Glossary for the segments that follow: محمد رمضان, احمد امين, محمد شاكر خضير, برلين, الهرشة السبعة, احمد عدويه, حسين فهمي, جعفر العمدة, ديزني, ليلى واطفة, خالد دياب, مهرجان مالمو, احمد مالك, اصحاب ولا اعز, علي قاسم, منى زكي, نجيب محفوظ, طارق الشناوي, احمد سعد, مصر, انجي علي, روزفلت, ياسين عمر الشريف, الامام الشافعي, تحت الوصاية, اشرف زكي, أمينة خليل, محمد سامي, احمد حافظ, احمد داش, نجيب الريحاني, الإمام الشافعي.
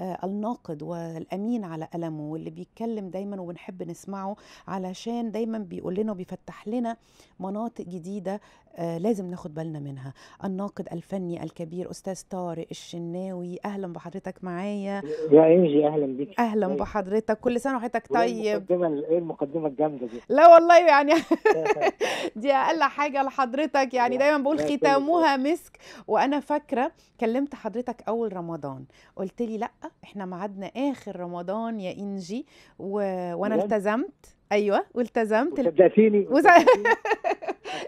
الناقد والأمين على ألمه واللي بيتكلم دايما وبنحب نسمعه، علشان دايما بيقول لنا وبيفتح لنا مناطق جديدة لازم ناخد بالنا منها. الناقد الفني الكبير أستاذ طارق الشناوي، أهلا بحضرتك معايا يا انجي. أهلا بيك. أهلا بحضرتك، كل سنة وحضرتك طيب. إيه المقدمة الجامدة دي؟ لا والله يعني دي أقل حاجة لحضرتك يعني، دايما بقول ختامها مسك. وأنا فاكرة كلمت حضرتك أول رمضان قلت لي لأ احنا ميعادنا اخر رمضان يا انجي، وانا التزمت. ايوه والتزمت، صدقتيني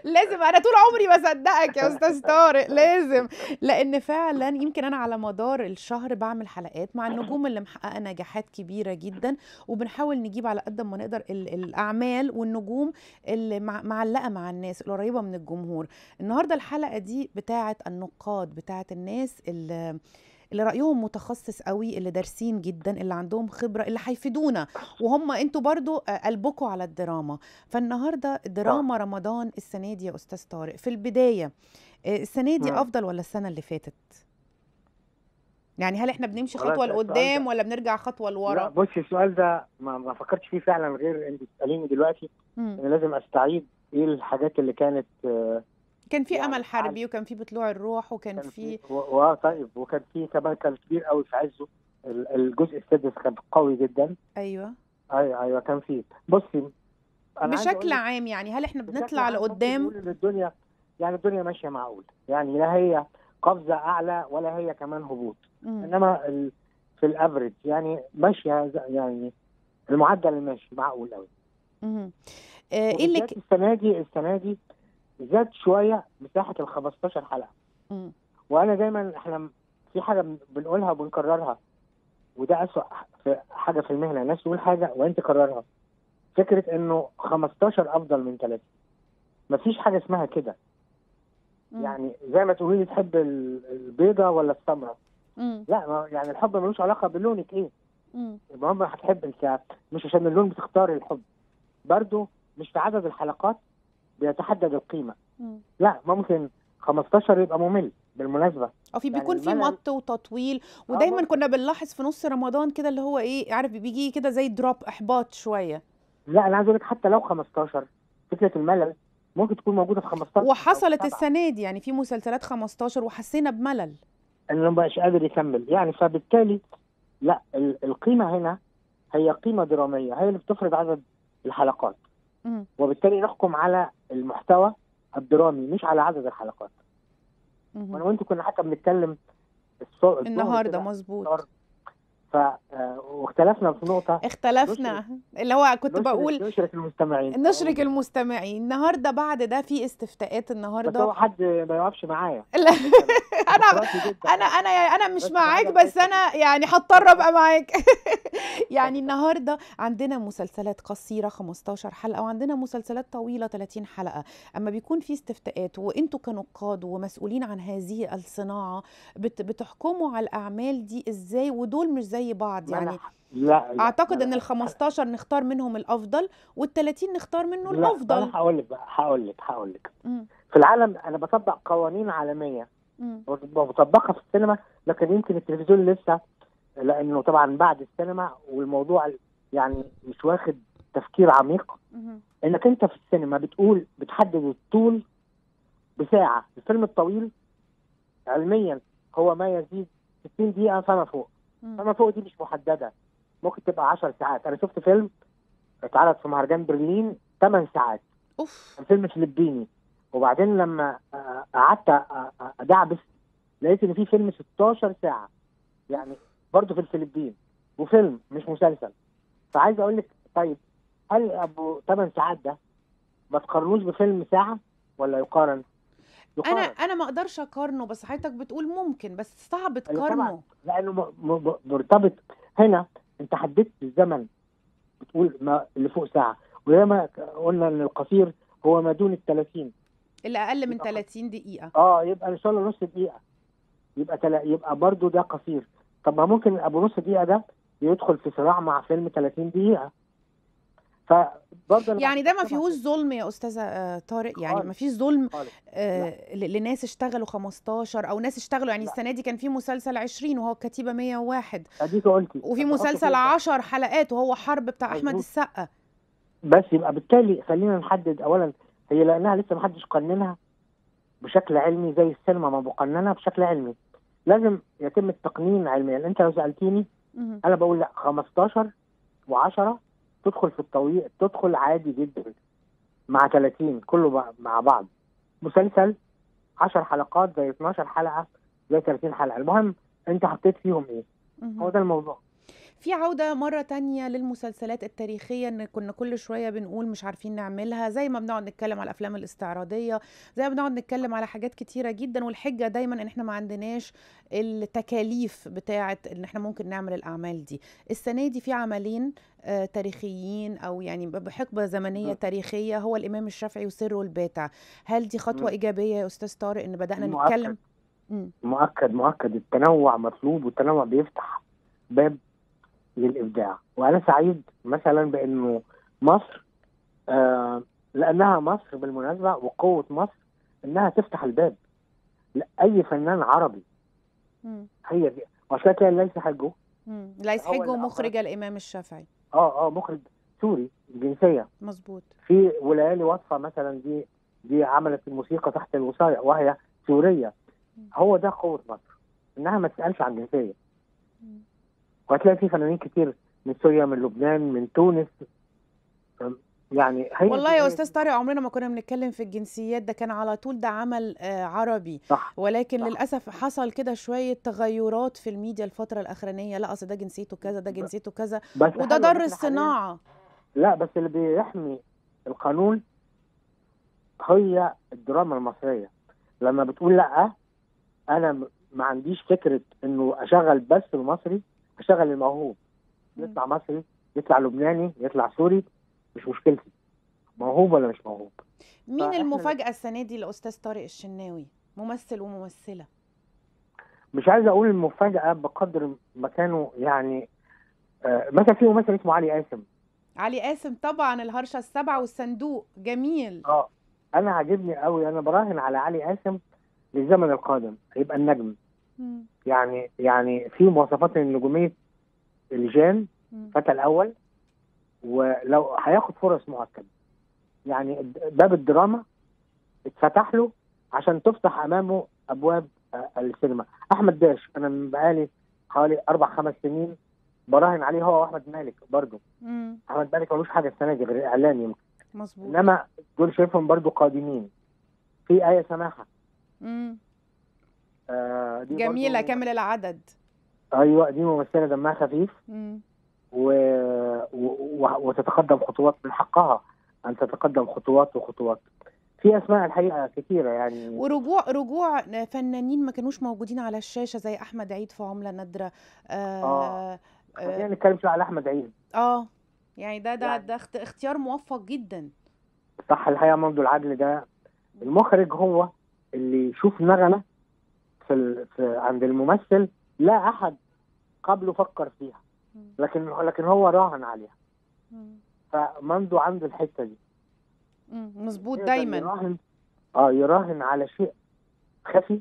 لازم، انا طول عمري بصدقك يا استاذ طارق لازم، لان فعلا يمكن انا على مدار الشهر بعمل حلقات مع النجوم اللي محققه نجاحات كبيره جدا، وبنحاول نجيب على قد ما نقدر الاعمال والنجوم اللي معلقه مع الناس، القريبه من الجمهور. النهارده الحلقه دي بتاعه النقاد، بتاعه الناس اللي رأيهم متخصص قوي، اللي دارسين جدا، اللي عندهم خبرة، اللي هيفيدونا، وهم انتوا برضو قلبكوا على الدراما. فالنهاردة دراما رمضان السنة دي يا أستاذ طارق، في البداية السنة دي أفضل ولا السنة اللي فاتت؟ يعني هل احنا بنمشي خطوة لقدام ولا بنرجع خطوة لورا؟ بصي السؤال ده ما فكرتش فيه فعلا غير انت بتسأليني دلوقتي. انا لازم استعيد ايه الحاجات اللي كانت، كان في امل حربي وكان في بطلوع الروح وكان في طيب، وكان في كمان كان كبير قوي في عزه، الجزء السادس كان قوي جدا. ايوه كان في. بصي بشكل عام يعني هل احنا بنطلع لقدام؟ الدنيا يعني الدنيا ماشيه معقول، يعني لا هي قفزه اعلى ولا هي كمان هبوط، انما في الافريج يعني ماشيه، يعني المعدل ماشي معقول قوي. ايه اللي السنه دي زاد شويه مساحه ال 15 حلقه. وانا دايما احنا في حاجه بنقولها وبنكررها، وده اسوء حاجه في المهنه، الناس تقول حاجه وانت كررها، فكره انه 15 افضل من 3. مفيش حاجه اسمها كده. يعني زي ما تقولي تحب البيضه ولا السمره، لا يعني الحب ملوش علاقه بلونك ايه. المهم هتحب انت، مش عشان اللون بتختار الحب. برده مش في عدد الحلقات بيتحدد القيمه. لا ممكن 15 يبقى ممل بالمناسبه، او في بيكون يعني في مط وتطويل، ودايما كنا بنلاحظ في نص رمضان كده اللي هو ايه، عارف بيجي كده زي دروب، احباط شويه. لا انا عايز اقول لك حتى لو 15 فكره الملل ممكن تكون موجوده في 15، وحصلت السنه دي يعني في مسلسلات 15 وحسينا بملل انه مبقاش قادر يكمل يعني. فبالتالي لا، القيمه هنا هي قيمه دراميه، هي اللي بتفرض عدد الحلقات. وبالتالي نحكم على المحتوى الدرامي مش على عدد الحلقات. وانا وانت كنا حتى بنتكلم النهارده مظبوط، واختلفنا في نقطه، اختلفنا اللي هو كنت بقول نشرك المستمعين، نشرك المستمعين. النهارده بعد ده في استفتاءات النهارده، بس هو حد ما يوقفش معايا انا مش معاك، بس انا يعني هضطر ابقى معاك يعني النهارده عندنا مسلسلات قصيره 15 حلقه، وعندنا مسلسلات طويله 30 حلقه. اما بيكون في استفتاءات وانتوا كنقاد ومسؤولين عن هذه الصناعه بتحكموا على الاعمال دي ازاي، ودول مش زي بعض يعني. لا اعتقد ان ال 15 نختار منهم الافضل وال30 نختار منه الافضل. لا هقول لك في العالم انا بطبق قوانين عالميه وبطبقها في السينما، لكن يمكن التلفزيون لسه، لانه طبعا بعد السينما والموضوع يعني مش واخد تفكير عميق. انك انت في السينما بتقول بتحدد الطول بساعه، الفيلم الطويل علميا هو ما يزيد 60 دقيقه فما فوق. فما فوق دي مش محدده، ممكن تبقى 10 ساعات. انا شفت فيلم اتعرض في مهرجان برلين 8 ساعات. كان فيلم فلبيني، وبعدين لما قعدت ادعبس لقيت ان في فيلم 16 ساعه يعني برضه في الفلبين، وفيلم مش مسلسل. فعايز اقول لك طيب هل ابو 8 ساعات ده ما تقارنوش بفيلم ساعه ولا يقارن؟ انا ما اقدرش اقارنه، بس حضرتك بتقول ممكن، بس صعب تقارنه لانه مرتبط. هنا انت حددت الزمن، بتقول ما اللي فوق ساعه، وزي ما قلنا ان القصير هو ما دون ال 30، اللي اقل من 30 دقيقه يبقى ان شاء الله نص دقيقه، يبقى برضه ده قصير. طب ما ممكن ابو نص دقيقه ده يدخل في صراع مع فيلم 30 دقيقه. يعني ده ما فيهوش ظلم يا استاذه طارق؟ يعني ما فيش ظلم لناس اشتغلوا 15 او ناس اشتغلوا، يعني السنه دي كان في مسلسل 20 وهو الكتيبه 101، وفي مسلسل 10 حلقات وهو حرب بتاع احمد السقا. بس يبقى بالتالي خلينا نحدد اولا، هي لانها لسه ما حدش قننها بشكل علمي زي السينما ما بقننها بشكل علمي، لازم يتم التقنين علميا. يعني انت لو سالتيني انا بقول لا، 15 و10 تدخل في التوقيت، تدخل عادي جدا مع 30 كله مع بعض. مسلسل 10 حلقات زي 12 حلقه زي 30 حلقه، المهم انت حطيت فيهم ايه؟ هو ده الموضوع. في عودة مرة تانية للمسلسلات التاريخية، ان كنا كل شوية بنقول مش عارفين نعملها، زي ما بنقعد نتكلم على الافلام الاستعراضية، زي ما بنقعد نتكلم على حاجات كتيرة جدا، والحجة دايما ان احنا ما عندناش التكاليف بتاعة ان احنا ممكن نعمل الاعمال دي. السنة دي في عملين تاريخيين او يعني بحقبة زمنية تاريخية، هو الامام الشافعي وسره الباتع. هل دي خطوة ايجابية يا استاذ طارق ان بدأنا نتكلم؟ مؤكد مؤكد، التنوع مطلوب، والتنوع بيفتح باب للإبداع. وأنا سعيد مثلا بأنه مصر لأنها مصر بالمناسبة، وقوة مصر أنها تفتح الباب لأي فنان عربي. هي دي، وعشان كده ليس حجه مخرج الإمام الشافعي مخرج سوري الجنسية، مظبوط. في وليالي واطفة مثلا، دي عملت الموسيقى تحت الوصاية وهي سورية. هو ده قوة مصر، أنها ما تسألش عن جنسية. وهتلاقي في فنانين كتير من سوريا، من لبنان، من تونس. يعني والله يا استاذ طارق عمرنا ما كنا بنتكلم في الجنسيات، ده كان على طول ده عمل عربي، صح. ولكن صح، للاسف حصل كده شويه تغيرات في الميديا الفتره الاخرانيه، لا اصل ده جنسيته كذا، ده جنسيته كذا، وده ضر الصناعه. لا بس اللي بيحمي القانون هي الدراما المصريه، لما بتقول لا انا ما عنديش فكره انه اشغل بس المصري، اشتغل الموهوب، يطلع مصري، يطلع لبناني، يطلع سوري، مش مشكلتي موهوب ولا مش موهوب. مين المفاجأة السنة دي لأستاذ طارق الشناوي، ممثل وممثلة؟ مش عايز أقول المفاجأة بقدر ما كانوا يعني مثلا في ممثل اسمه علي قاسم. علي قاسم طبعا، الهرشة السبعة والصندوق، جميل. أنا عاجبني قوي، أنا براهن على علي قاسم للزمن القادم هيبقى النجم. يعني في مواصفات النجوميه، اللجان فتى الاول، ولو هياخد فرص مؤكده. يعني باب الدراما اتفتح له عشان تفتح امامه ابواب السينما. احمد داش انا بقالي حوالي 4 5 سنين براهن عليه، هو واحمد مالك برضه. احمد مالك ملوش حاجه السنه دي غير الاعلان يمكن، مظبوط، انما دول شايفهم برضه قادمين. في ايه سماحه جميلة، كامل العدد، ايوه، دي ممثلة دمها خفيف وتتقدم خطوات، من حقها ان تتقدم خطوات وخطوات. في اسماء الحقيقة كثيرة يعني، ورجوع فنانين ما كانوش موجودين على الشاشة زي احمد عيد في عملة نادرة. خلينا نتكلم شوية على احمد عيد. يعني ده اختيار موفق جدا، صح. الحقيقة منذ العدل ده المخرج هو اللي يشوف نغمة عند الممثل لا احد قبله فكر فيها، لكن هو راهن عليها، فمنذ عنده الحته دي، مظبوط، دايما يراهن على شيء خفي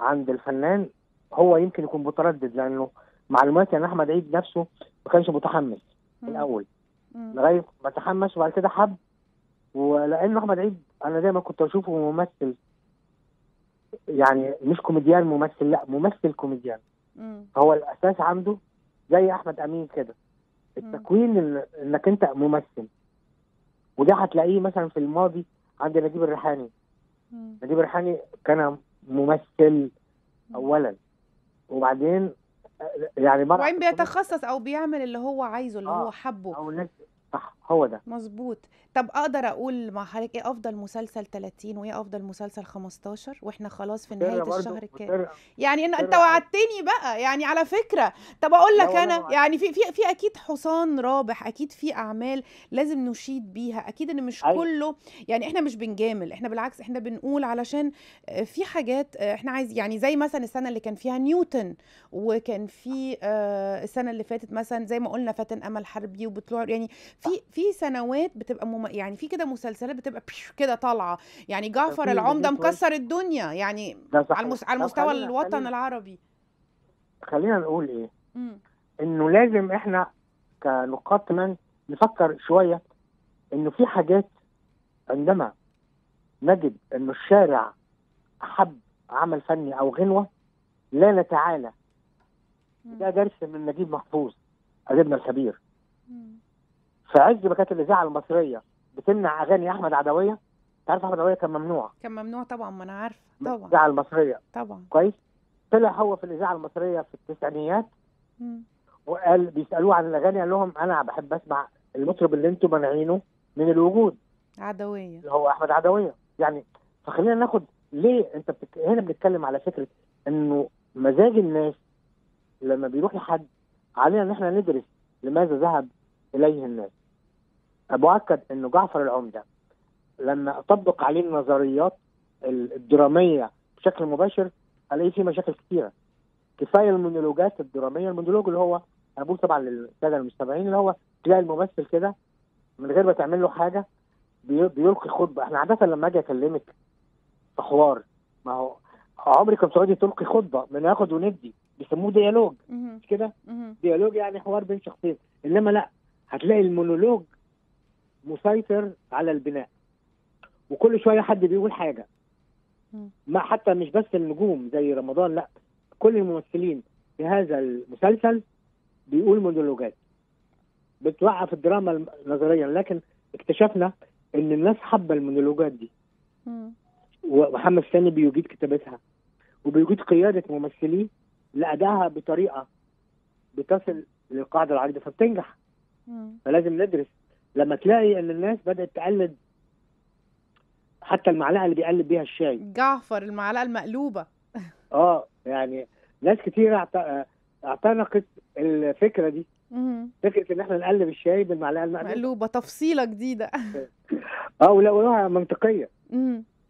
عند الفنان. هو يمكن يكون متردد لانه معلوماتي ان احمد عيد نفسه ما كانش متحمس الاول، لغايه ما تحمس وبعد كده حب. ولانه احمد عيد انا دايما كنت اشوفه ممثل، يعني مش كوميديان ممثل، لا ممثل كوميديان. هو الاساس عنده زي احمد امين كده، التكوين انك انت ممثل. وده هتلاقيه مثلا في الماضي عند نجيب الريحاني. نجيب الريحاني كان ممثل اولا، وبعدين يعني وبعدين بيتخصص او بيعمل اللي هو عايزه، اللي هو حبه، صح، هو ده، مظبوط. طب اقدر اقول مع حضرتك ايه افضل مسلسل 30 وايه افضل مسلسل 15 واحنا خلاص في نهايه الشهر الجاي؟ يعني انت وعدتني بقى، يعني على فكره. طب اقول لك انا يعني في اكيد حصان رابح، اكيد في اعمال لازم نشيد بيها، اكيد ان مش كله، يعني احنا مش بنجامل، احنا بالعكس احنا بنقول علشان في حاجات احنا عايز، يعني زي مثلا السنه اللي كان فيها نيوتن، وكان في السنه اللي فاتت مثلا زي ما قلنا فاتن امل حربي وبطلوع، يعني في سنوات بتبقى يعني في كده مسلسلات بتبقى كده طالعه، يعني جعفر العمدة مكسر الدنيا يعني على المستوى الوطن العربي. خلينا نقول ايه، انه لازم احنا كنقاد كمان نفكر شويه انه في حاجات عندما نجد انه الشارع حب عمل فني او غنوه لا نتعالى. ده درس من نجيب محفوظ اديبنا الكبير. في عز ما كانت الاذاعه المصريه بتمنع اغاني احمد عدويه، انت عارف احمد عدويه كان ممنوع. كان ممنوع طبعا، ما انا عارفه طبعا. الاذاعه المصريه طبعا كويس. طلع هو في الاذاعه المصريه في التسعينيات وقال بيسالوه عن الاغاني، قال لهم انا بحب اسمع المطرب اللي انتم مانعينه من الوجود، عدويه هو احمد عدويه يعني. فخلينا ناخد ليه انت هنا بنتكلم على فكره انه مزاج الناس لما بيروح لحد، علينا ان احنا ندرس لماذا ذهب اليه الناس. مؤكد انه جعفر العمده لما طبق عليه النظريات الدراميه بشكل مباشر الاقي فيه مشاكل كثيره. كفايه المونولوجات الدراميه، المونولوج اللي هو انا بقول طبعا للساده المستمعين، اللي هو تلاقي الممثل كده من غير ما تعمل له حاجه بيلقي خطبه. احنا عاده لما اجي اكلمك في حوار، ما هو عمري كم سعودي تلقي خطبه، من اخد وندي بيسموه ديالوج، مش كده؟ ديالوج يعني حوار بين شخصين. انما لا، هتلاقي المونولوج مسيطر على البناء، وكل شويه حد بيقول حاجه. ما حتى مش بس النجوم زي رمضان، لا كل الممثلين في هذا المسلسل بيقول مونولوجات بتوقف الدراما نظريا، لكن اكتشفنا ان الناس حابه المونولوجات دي. ومحمد سامي بيجيد كتابتها وبيجيد قياده ممثليه لادائها بطريقه بتصل للقاعده العريضه فبتنجح. فلازم ندرس لما تلاقي ان الناس بدات تقلد حتى المعلقه اللي بيقلب بيها الشاي، جعفر المعلقه المقلوبه. يعني ناس كتير اعتنقت الفكره دي، فكره ان احنا نقلب الشاي بالمعلقه المقلوبه، تفصيله جديده. ولقوها منطقيه.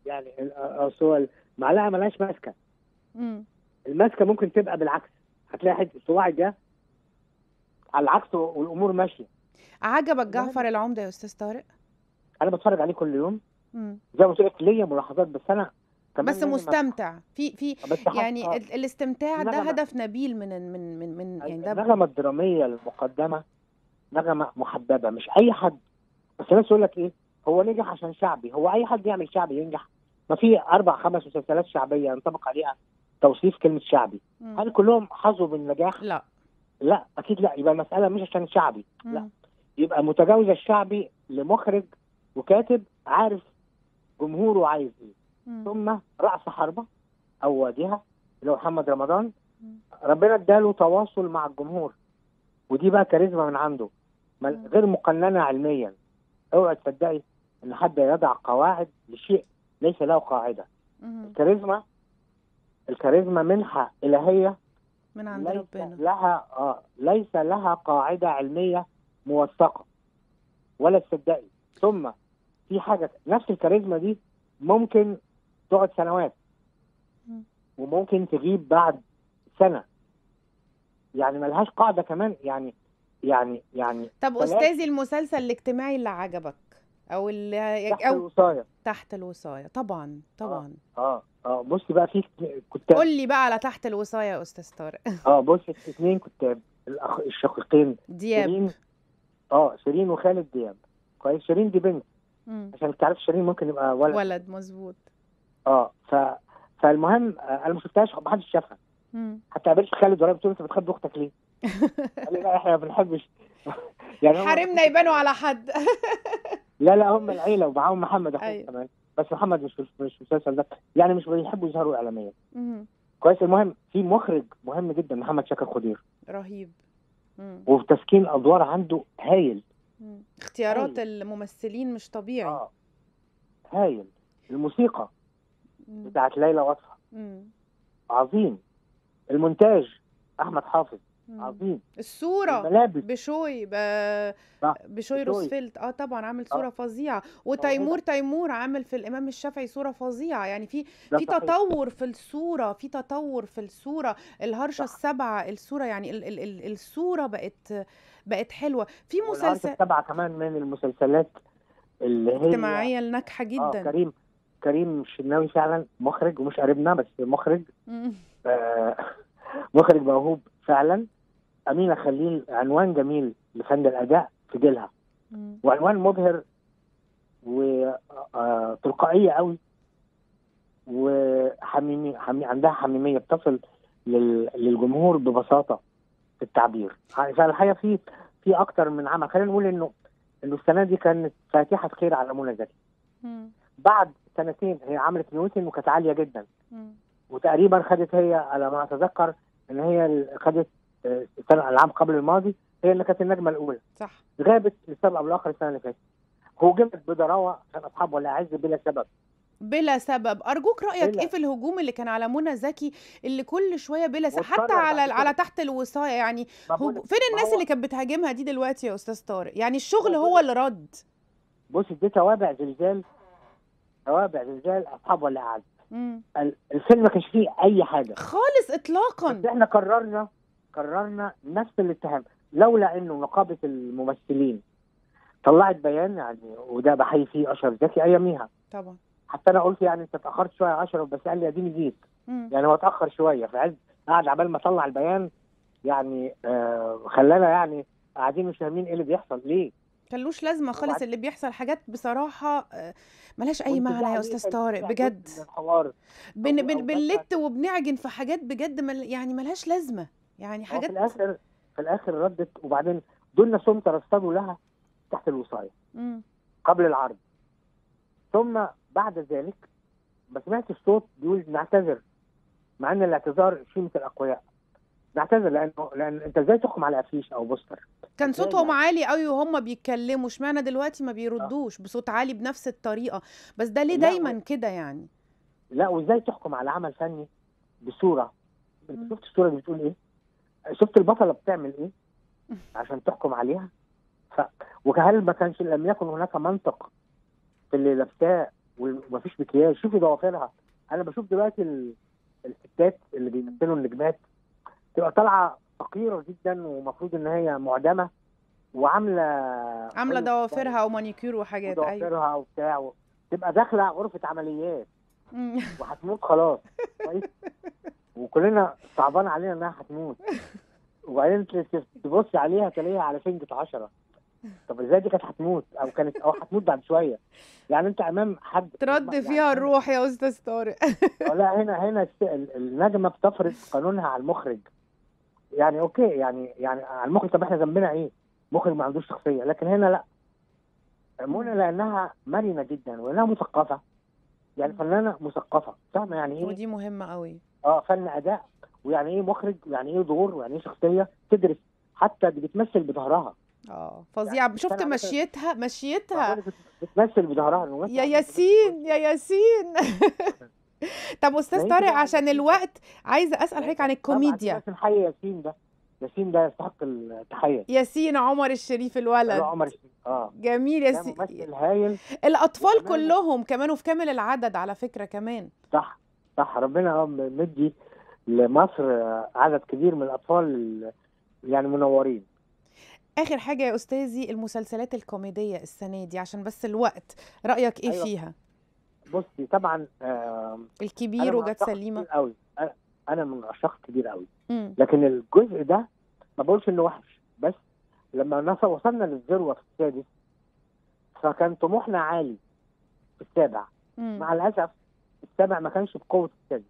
يعني اصل المعلقه ملهاش ماسكه. الماسكه ممكن تبقى بالعكس، هتلاقي حد الصواعي ده على العكس والامور ماشيه. عجبك جعفر العمده يا استاذ طارق؟ انا بتفرج عليه كل يوم. زي ما قلت لك ليا ملاحظات، بس انا بس مستمتع في يعني الاستمتاع ده هدف نبيل من يعني ده النغمه الدراميه المقدمه نغمه محببه، مش اي حد. بس الناس يقول لك ايه، هو نجح عشان شعبي، هو اي حد يعمل شعبي ينجح؟ ما في 4 5 مسلسلات شعبيه ينطبق عليها توصيف كلمه شعبي. هل كلهم حظوا بالنجاح؟ لا اكيد لا. يبقى المساله مش عشان شعبي، لا يبقى متجاوزه الشعبي لمخرج وكاتب عارف جمهوره عايز ايه. ثم راس حربه او واديها اللي هو محمد رمضان، ربنا اداله تواصل مع الجمهور، ودي بقى كاريزما من عنده غير مقننه علميا. اوعى تصدقي ان حد يضع قواعد لشيء ليس له قاعده. الكاريزما منحه الهيه من عند ربنا، ليس لها قاعده علميه موثقه ولا تصدقي. ثم في حاجه، نفس الكاريزما دي ممكن تقعد سنوات وممكن تغيب بعد سنه، يعني ملهاش قاعده كمان يعني طب استاذي، المسلسل الاجتماعي اللي عجبك او اللي تحت الوصايه؟ تحت الوصايه طبعا طبعا. بصي بقى، في كتاب، قول لي بقى على تحت الوصايه يا استاذ طارق. بصي، 2 كتاب الشقيقين دياب، شيرين. شيرين وخالد دياب. كويس. شيرين دي بنت، عشان تعرف شيرين ممكن يبقى ولد. مظبوط. فالمهم انا ما شفتهاش، محدش شافها، حتى قابلت خالد ورايا، قلت له انت بتحب اختك ليه؟ قال لي لا احنا ما بنحبش، يعني حرمنا يبانوا على حد. لا هم العيله ومعاهم محمد اخوه كمان، بس محمد مش في المسلسل ده، يعني مش بيحبوا يظهروا اعلاميا. كويس. المهم في مخرج مهم جدا، محمد شاكر خضير، رهيب. وتسكين ادوار عنده هايل. اختيارات الممثلين مش طبيعي. هايل. الموسيقى بتاعت ليلى واطفة عظيم. المونتاج احمد حافظ. عظيم. الصوره الملابس. بشوي روزفلت طبعا عامل صوره فظيعه. وتيمور عامل في الامام الشافعي صوره فظيعه، يعني في تطور في الصوره، الهرشة السبعة الصوره، يعني الصوره بقت حلوه. في مسلسل الهرشة السبعة كمان من المسلسلات اللي هي اجتماعيه الناجحه جدا. كريم الشناوي فعلا مخرج، ومش قريبنا بس مخرج مخرج موهوب فعلا. أمينة خليل عنوان جميل لفن الأداء في جيلها، وعنوان مبهر وتلقائية قوي، وحميمية، عندها حميمية، بتصل للجمهور ببساطة في التعبير. فالحقيقة في أكتر من عمل. خلينا نقول إنه السنة دي كانت فاتحة خير على منى زكي. بعد سنتين هي عملت نيوتن وكانت عالية جدا، وتقريبا خدت هي على ما أتذكر إن هي خدت العام قبل الماضي هي اللي كانت النجمه الاولى، صح. غابت لسبب او لاخر السنه اللي فاتت، هجمت بضراوه عشان اصحاب ولا اعز بلا سبب. ارجوك رايك ايه في الهجوم اللي كان على منى زكي، اللي كل شويه بلا سبب، حتى على تحت الوصايه، يعني فين الناس اللي كانت بتهاجمها دي دلوقتي يا استاذ طارق؟ يعني الشغل هو اللي رد. بصي، دي توابع زلزال اصحاب ولا اعز. الفيلم ما كانش فيه اي حاجه خالص اطلاقا، بس احنا قررنا نفس الاتهام، لولا انه نقابه الممثلين طلعت بيان، يعني وده بحيي فيه اشرف زكي اياميها طبعا. حتى انا قلت يعني انت اتاخرت شويه يا اشرف، بس قال لي اديني جيت، يعني هو اتاخر شويه، فعز قعد عبال ما طلع البيان، يعني خلانا يعني قاعدين مش فاهمين ايه اللي بيحصل ليه. كلوش لازمه خالص اللي بيحصل، حاجات بصراحه ملهاش اي معنى يا استاذ طارق بجد. بنلت وبنعجن في حاجات بجد يعني ملهاش لازمه، يعني حاجات في الاخر ردت. وبعدين دول نفسهم ترصدوا لها تحت الوصايه قبل العرض، ثم بعد ذلك ما سمعتش صوت بيقول نعتذر، مع ان الاعتذار شيمه الاقوياء. نعتذر لان انت ازاي تحكم على افيش او بوستر كان صوتهم عالي قوي وهم بيتكلموا، اشمعنى دلوقتي ما بيردوش بصوت عالي بنفس الطريقه؟ بس ده ليه دايما كده يعني؟ لا، وازاي تحكم على عمل فني بصوره؟ انت شفت الصوره دي بتقول ايه؟ شفت البطله بتعمل ايه عشان تحكم عليها؟ وكهل ما كانش لم يكن هناك منطق في اللي لابساه، ومفيش مكياج. شوفي ضوافرها، انا بشوف دلوقتي الستات اللي بيمثلوا النجمات تبقى طالعه فقيره جدا، ومفروض ان هي معدمه، وعامله ضوافرها ومانيكير وحاجات، ايوه ضوافرها وبتاع، تبقى داخله غرفه عمليات وهتموت خلاص، كويس، وكلنا صعبان علينا انها هتموت. وبعدين تبص عليها تلاقيها على سنجة 10. طب ازاي دي كانت هتموت او هتموت بعد شويه؟ يعني انت امام حد ترد فيها يعني الروح يا استاذ طارق. لا، هنا النجمه بتفرض قانونها على المخرج. يعني اوكي، يعني على المخرج. طب احنا ذنبنا ايه؟ مخرج ما عندوش شخصيه. لكن هنا لا، منى لانها مرنه جدا ولانها مثقفه، يعني فنانه مثقفه، فاهمه يعني ايه؟ ودي مهمه قوي. فن اداء، ويعني ايه مخرج، ويعني ايه دور، ويعني ايه شخصيه تدرس، حتى دي بتمثل بظهرها. فظيعه. يعني شفت مشيتها بتمثل بظهرها يا ياسين، طب استاذ طارق، عشان الوقت عايزه اسال حضرتك عن الكوميديا. بس نحيي ياسين، ده يستحق التحيه. ياسين عمر الشريف الولد، جميل. ياسين ممثل هايل. الاطفال كلهم كمان وفي كامل العدد على فكره كمان، صح. ربنا مدي لمصر عدد كبير من الاطفال يعني منورين. اخر حاجه يا استاذي، المسلسلات الكوميديه السنه دي عشان بس الوقت، رايك ايه فيها؟ بصي طبعا الكبير وجد سليمه قوي، انا من عشاق كبير قوي، لكن الجزء ده ما بقولش انه وحش، بس لما وصلنا للذروه في السادس فكان طموحنا عالي في السابع. مع الاسف السابع ما كانش بقوه السادس،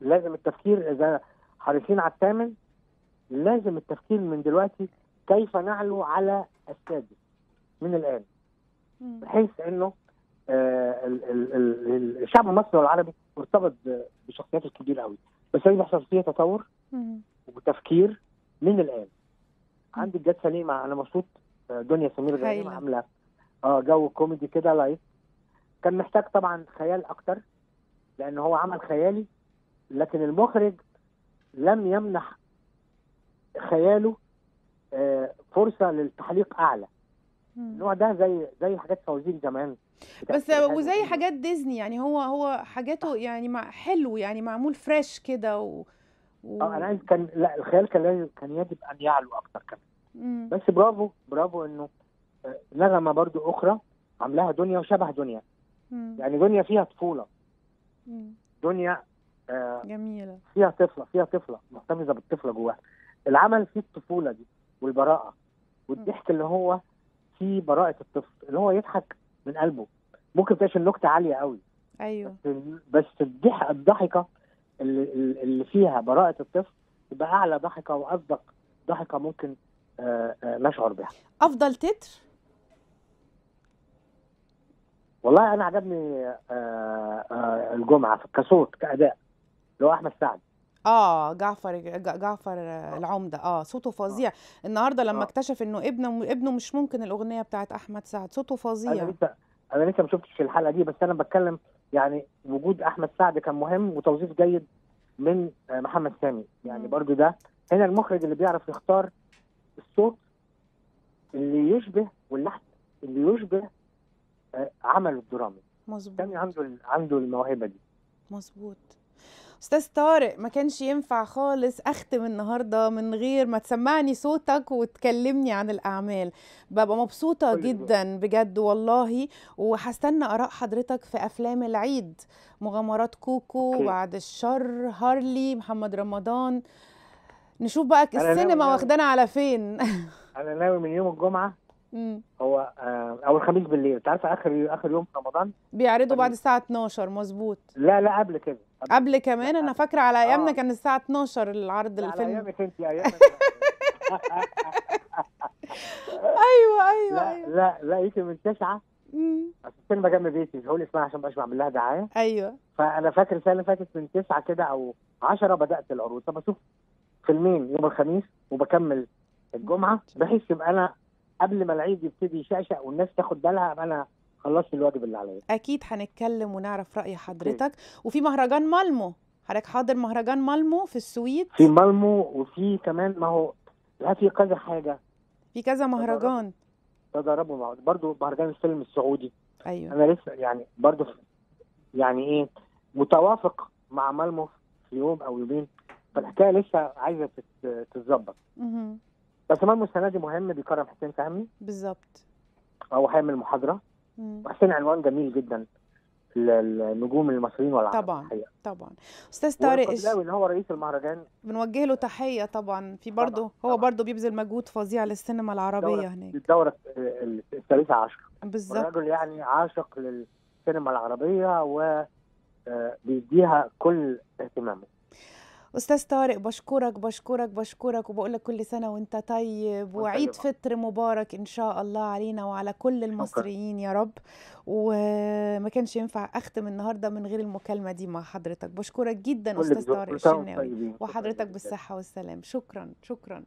فلازم التفكير، اذا حريصين على الثامن لازم التفكير من دلوقتي كيف نعلو على السادس من الان، بحيث انه الشعب المصري والعربي مرتبط بشخصيات الكبير قوي، بس هي بيحصل فيها تطور وتفكير من الان. عندي جد سليمه، انا مبسوط. دنيا سمير غريبة عامله جو كوميدي كده لايت، كان محتاج طبعا خيال اكتر لان هو عمل خيالي، لكن المخرج لم يمنح خياله فرصه للتحليق اعلى. النوع ده زي حاجات فوازير زمان بس وزي حاجات ديزني، يعني هو حاجاته يعني حلو، يعني معمول فريش كده انا عايز لا الخيال كان يجب ان يعلو اكتر كمان. بس برافو انه نغمه برضو اخرى عاملاها دنيا وشبه دنيا. يعني دنيا فيها طفوله، دنيا جميله، فيها طفله محتفظه بالطفله جواها. العمل فيه الطفوله دي والبراءه والضحك اللي هو فيه براءه الطفل اللي هو يضحك من قلبه. ممكن تلاقي النكته عاليه قوي، ايوه، بس الضحكه اللي فيها براءه الطفل تبقى اعلى ضحكه واصدق ضحكه ممكن نشعر بها. افضل تتر والله انا عجبني الجمعه كصوت كاداء اللي هو احمد سعد، جعفر العمدة، صوته فظيع. النهارده لما اكتشف انه ابنه مش ممكن الاغنيه بتاعت احمد سعد، صوته فظيع. انا لسه ما شفتش الحلقه دي، بس انا بتكلم يعني وجود احمد سعد كان مهم وتوظيف جيد من محمد سامي. يعني برضو ده هنا المخرج اللي بيعرف يختار الصوت اللي يشبه واللحن اللي يشبه عمله الدرامي. مظبوط، سامي عنده الموهبه دي. مظبوط. استاذ طارق، ما كانش ينفع خالص اختم النهارده من غير ما تسمعني صوتك وتكلمني عن الاعمال. ببقى مبسوطه جدا بجد والله، وهستنى اراء حضرتك في افلام العيد، مغامرات كوكو، بعد الشر، هارلي، محمد رمضان. نشوف بقى السينما واخدانا على فين. انا ناوي من يوم الجمعه هو او الخميس بالليل، انت عارفه اخر يوم في رمضان بيعرضوا بعد الساعه 12. مظبوط. لا قبل كده، قبل كمان. انا فاكره على ايامنا كان الساعه 12 العرض الفيلم. على ايامك انت، ايامك. ايوه لا يمكن من 9. السينما جنب بيتي، هقول اسمها عشان مش بعمل لها دعايه. ايوه، فانا فاكر السنه اللي فاتت من 9 كده او 10 بدات العروض. طب اشوف فيلمين يوم الخميس وبكمل الجمعه، بحيث يبقى انا قبل ما العيد يبتدي يشقشق والناس تاخد بالها انا خلصت الواجب اللي عليا. اكيد هنتكلم ونعرف راي حضرتك. وفي مهرجان مالمو، حضرتك حاضر مهرجان مالمو في السويد؟ في مالمو، وفي كمان ما هو في كذا حاجه، في كذا مهرجان تضاربوا مع بعض. برضه مهرجان الفيلم السعودي، ايوه، انا لسه يعني برضه يعني ايه متوافق مع مالمو في يوم او يومين، فالحكايه لسه عايزه تتظبط. بس مالمو السنه دي مهم، بيكرم حسين فهمي بالظبط، هو هيعمل محاضره وحسين عنوان جميل جدا للنجوم المصريين والعرب. طبعا استاذ طارق الشناوي اللي هو رئيس المهرجان بنوجه له تحيه طبعا. في برضه هو برضه بيبذل مجهود فظيع للسينما العربيه هناك. الدوره الثالثه عشر بالظبط. الراجل يعني عاشق للسينما العربيه وبيديها كل اهتمامه. استاذ طارق بشكرك وبقول لك كل سنه وانت طيب، وعيد فطر مبارك ان شاء الله علينا وعلى كل المصريين يا رب. وما كانش ينفع اختم النهارده من غير المكالمه دي مع حضرتك. بشكرك جدا استاذ طارق الشناوي، وحضرتك بالصحه والسلام. شكرا.